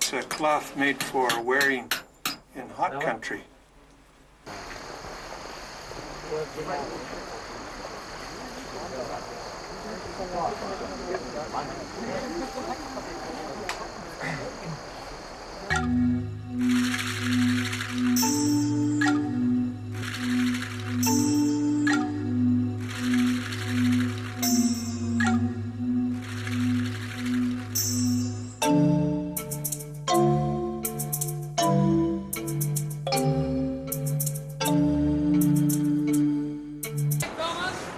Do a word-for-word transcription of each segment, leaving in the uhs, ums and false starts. It's a cloth made for wearing in hot country.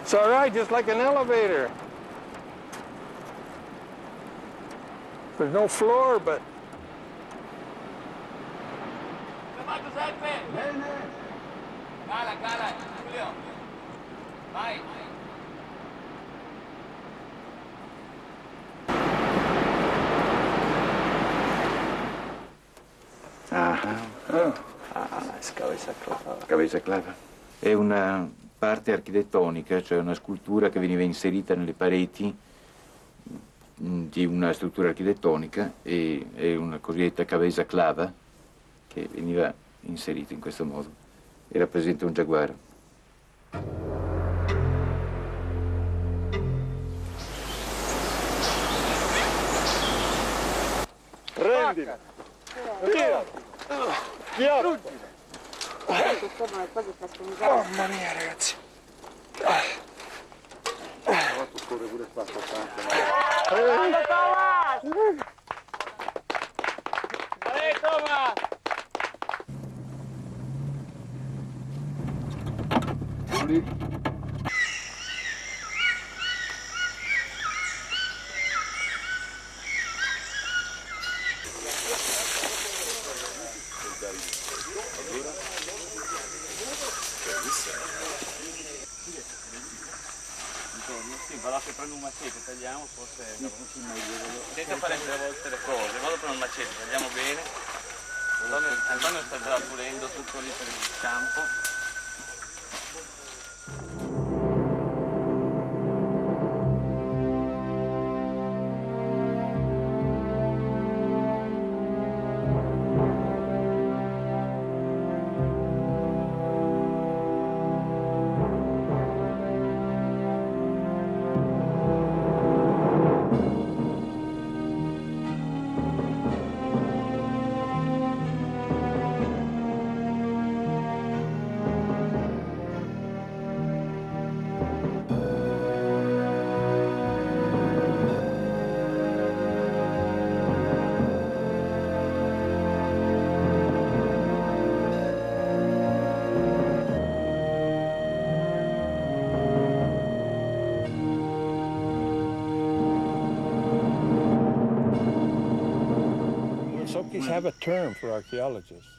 It's all right, just like an elevator. There's no floor, but... Ah, oh. Ah, la scavessa clava. Scavessa clava. È una... parte architettonica, cioè una scultura che veniva inserita nelle pareti di una struttura architettonica, e, e una cosiddetta cavesa clava che veniva inserita in questo modo e rappresenta un giaguaro. Prendila! Tira! Chiaro! Mamma mia, ragazzi! Corre pure qua, Thomas! Sì, vado a prendere un macete, tagliamo, forse... Senza fare tre volte le cose, vado a prendere un macete, tagliamo bene. Antonio sta già pulendo tutto lì per il campo.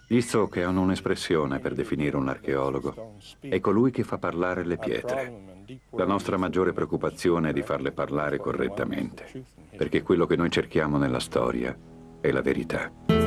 Gli Zoche hanno un'espressione per definire un archeologo. È colui che fa parlare le pietre. La nostra maggiore preoccupazione è di farle parlare correttamente, perché quello che noi cerchiamo nella storia è la verità.